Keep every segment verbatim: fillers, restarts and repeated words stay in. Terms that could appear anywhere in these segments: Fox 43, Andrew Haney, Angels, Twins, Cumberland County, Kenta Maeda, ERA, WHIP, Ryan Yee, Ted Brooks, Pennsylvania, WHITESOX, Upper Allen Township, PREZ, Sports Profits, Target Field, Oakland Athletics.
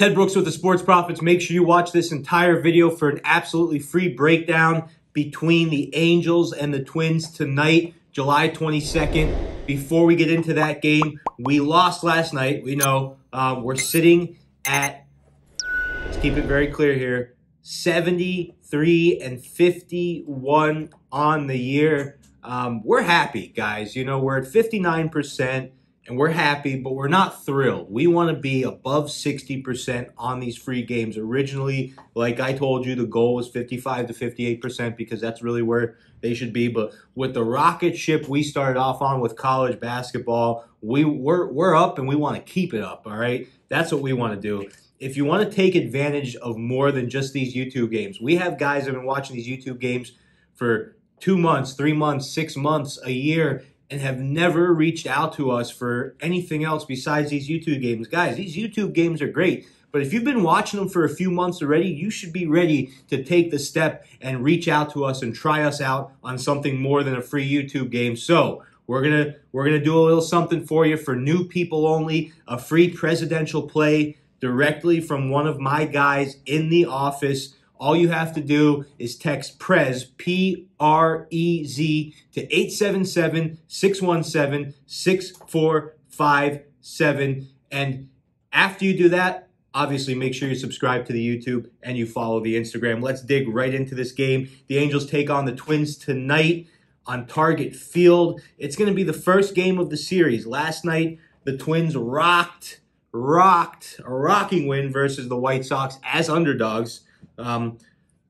Ted Brooks with the Sports Profits. Make sure you watch this entire video for an absolutely free breakdown between the Angels and the Twins tonight, July twenty-second. Before we get into that game, we lost last night. We know uh, we're sitting at, let's keep it very clear here, seventy-three and fifty-one on the year. Um, we're happy, guys. You know, we're at fifty-nine percent and we're happy, but we're not thrilled. We want to be above sixty percent on these free games. Originally, like I told you, the goal was fifty-five to fifty-eight percent because that's really where they should be. But with the rocket ship we started off on with college basketball, we, we're, we're up and we want to keep it up, all right? That's what we want to do. If you want to take advantage of more than just these YouTube games, we have guys that have been watching these YouTube games for two months, three months, six months, a year, and have never reached out to us for anything else besides these YouTube games. Guys, these YouTube games are great, but if you've been watching them for a few months already, you should be ready to take the step and reach out to us and try us out on something more than a free YouTube game. So we're gonna, we're gonna do a little something for you for new people only, a free presidential play directly from one of my guys in the office. All you have to do is text PREZ, P R E Z, to eight seven seven, six one seven, six four five seven. And after you do that, obviously make sure you subscribe to the YouTube and you follow the Instagram. Let's dig right into this game. The Angels take on the Twins tonight on Target Field. It's going to be the first game of the series. Last night, the Twins rocked, rocked, a rocking win versus the White Sox as underdogs. Um,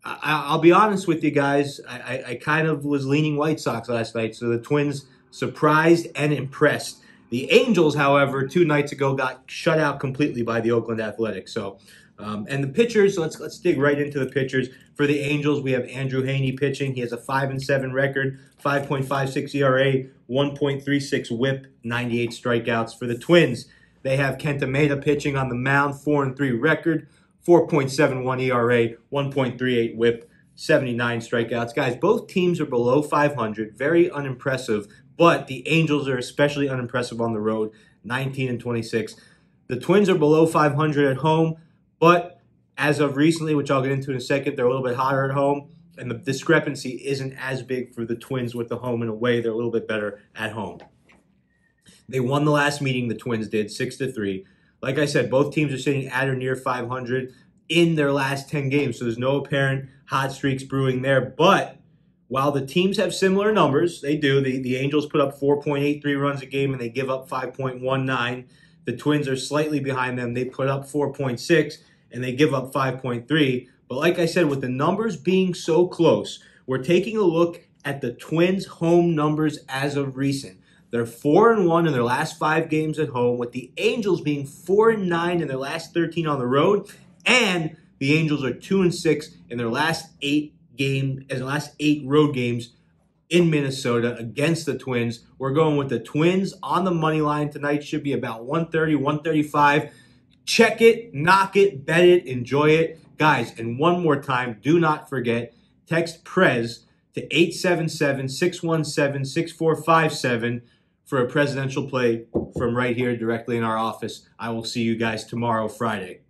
I, I'll be honest with you guys, I, I, I kind of was leaning White Sox last night, so the Twins surprised and impressed. The Angels, however, two nights ago got shut out completely by the Oakland Athletics. So, um, and the pitchers, so let's, let's dig right into the pitchers. For the Angels, we have Andrew Haney pitching. He has a five and seven record, five point five six E R A, one point three six whip, ninety-eight strikeouts. For the Twins, they have Kenta Maeda pitching on the mound, four and three record, four point seven one E R A, one point three eight whip, seventy-nine strikeouts. Guys, both teams are below five hundred, very unimpressive, but the Angels are especially unimpressive on the road, nineteen and twenty-six. The Twins are below five hundred at home, but as of recently, which I'll get into in a second, they're a little bit higher at home, and the discrepancy isn't as big for the Twins with the home and away. They're a little bit better at home. They won the last meeting, the Twins did, six to three. Like I said, both teams are sitting at or near five hundred in their last ten games, so there's no apparent hot streaks brewing there. But while the teams have similar numbers, they do. The, the Angels put up four point eight three runs a game, and they give up five point one nine. The Twins are slightly behind them. They put up four point six, and they give up five point three. But like I said, with the numbers being so close, we're taking a look at the Twins' home numbers as of recent. They're four and one in their last five games at home, with the Angels being four and nine in their last thirteen on the road, and the Angels are two and six in their last eight game as the last eight road games in Minnesota against the Twins. We're going with the Twins on the money line tonight. Should be about one thirty, one thirty-five. Check it, knock it, bet it, enjoy it. Guys, and one more time, do not forget, text PREZ to eight seven seven, six one seven, six four five seven. For a presidential play from right here directly in our office. I will see you guys tomorrow, Friday.